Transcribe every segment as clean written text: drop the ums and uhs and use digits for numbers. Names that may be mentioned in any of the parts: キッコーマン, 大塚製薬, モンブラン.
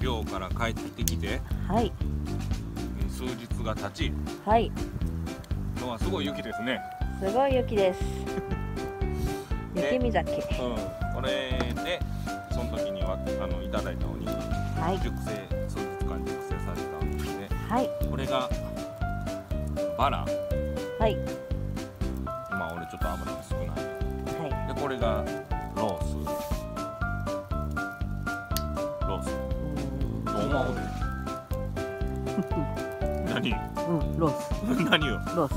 寮から帰ってきて、はい、数日が経ち、はい、今日はすごい雪ですね。すごい雪です。雪見酒。うん、これでその時にはいただいたお肉、はい、熟成数日間熟成されたお肉で、はい、これがバラ。はい。今俺ちょっと油が少ない。はい。でこれがロース。何？うん、ロース。何よ？ロース。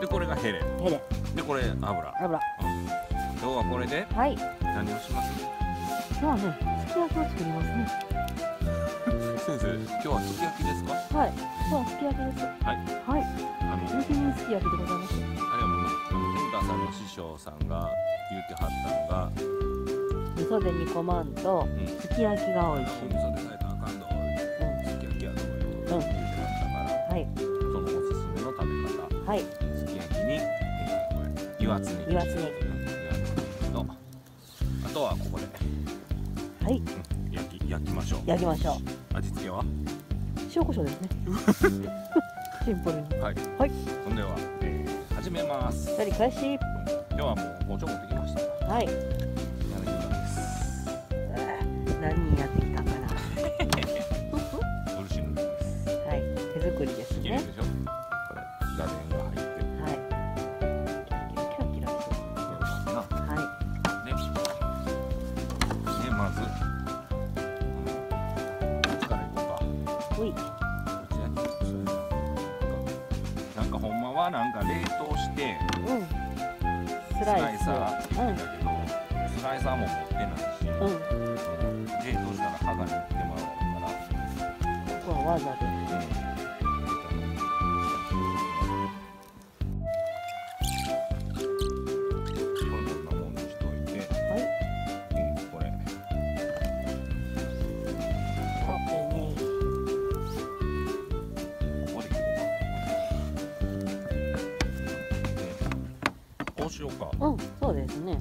でこれがヘレ。ヘレ。でこれ油。油。今日はこれで何をします？今日はね、すき焼きを作りますね。先生、今日はすき焼きですか？はい。今日はすき焼きです。はい。はい。有機民すき焼きでございます。あれはもう天田さんの師匠さんが言ってはったのが、味噌で煮込まんとすき焼きが美味しい。はい、すき焼きに、岩つねぎ、あとはここで、はい、焼きましょう。味付けは塩コショウですね。シンプルに。はい。はい。それでは、始めます。やり返し。今日はもう包丁持ってきました。はい。やります。何やってきたかな。漆塗りです。はい。手作りですね。綺麗でしょ。これ、裏面。なんかほんまはなんか冷凍してスライサーって言うんだけど、スライサーも持ってないし、冷凍したら歯が抜けてもらうから、ここはわざと。うん、そうですね。は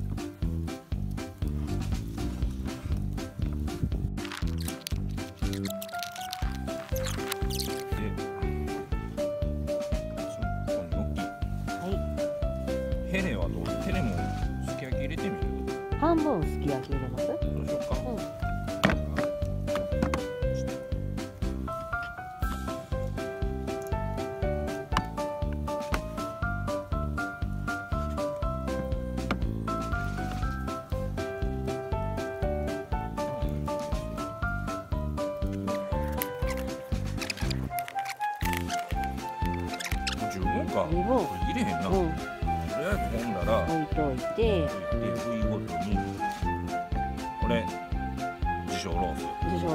い。ヘレはどう？ヘレもすき焼き入れてみる？半分すき焼き入れます？どうしようか。入れへんな。とりあえず飲んだら置いといて、部位ごとにこれ自称ロース、これ自称バ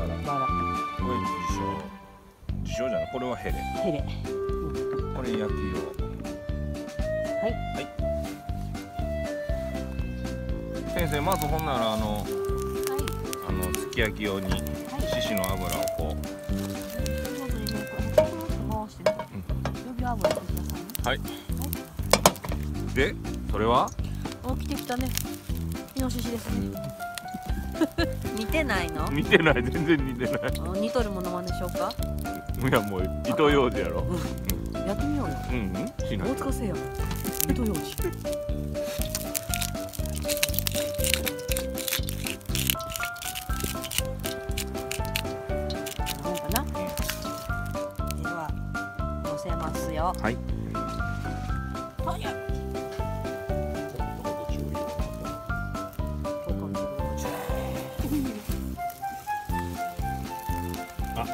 ラ、これ自称じゃない、これはヘレ、これ焼き用。はい。先生、まずほんならすき焼き用に獅子の油をこうはい。で、それは。起きてきたね。イノシシですね。似てないの。似てない、全然似てない。似とるものまねしょうか。いや、もう、糸ようじやろ。やってみようよ。うん、しない。大塚製薬。糸ようじ。どうかな。では。乗せますよ。はい。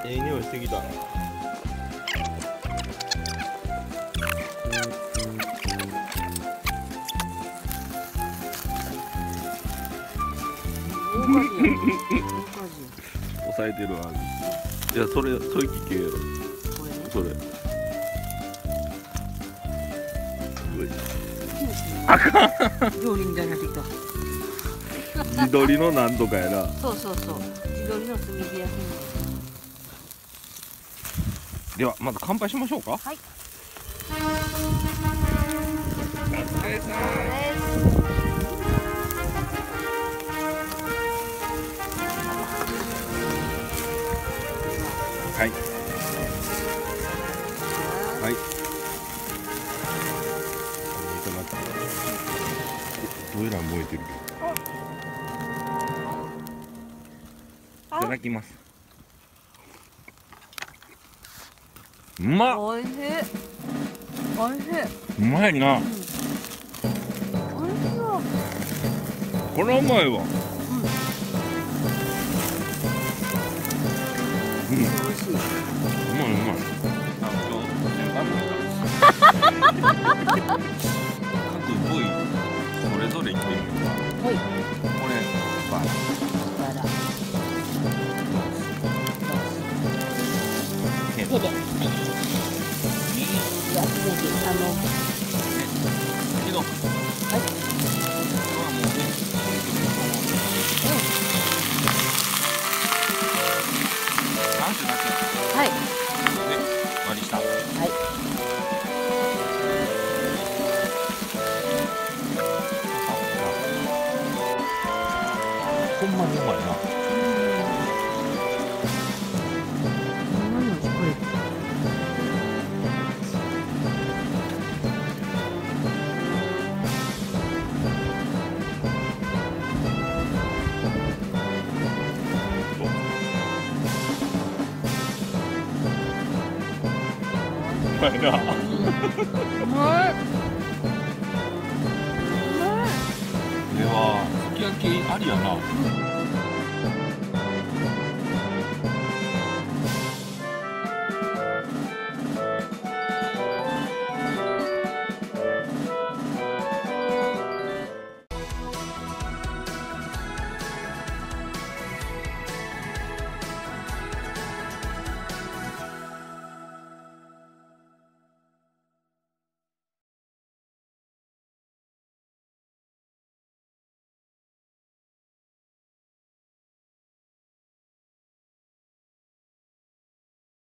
いい匂いしてきた。こ抑えてるわ。いや、それ聞けよ。それ。あかん。料理みたいになってきた。自撮りのなんとかやな。そう。自撮りの炭火焼き。ではまず乾杯しましょうか。はい。お疲れ様です。はいはいどうやら燃えてるいただきます。うまっおいしいおいしいうまいな、うん、おいしいこれうまいわうん、うん、はい。で、割りした。はい。ほんまにうまいな。うまいな。では、すき焼きありやな。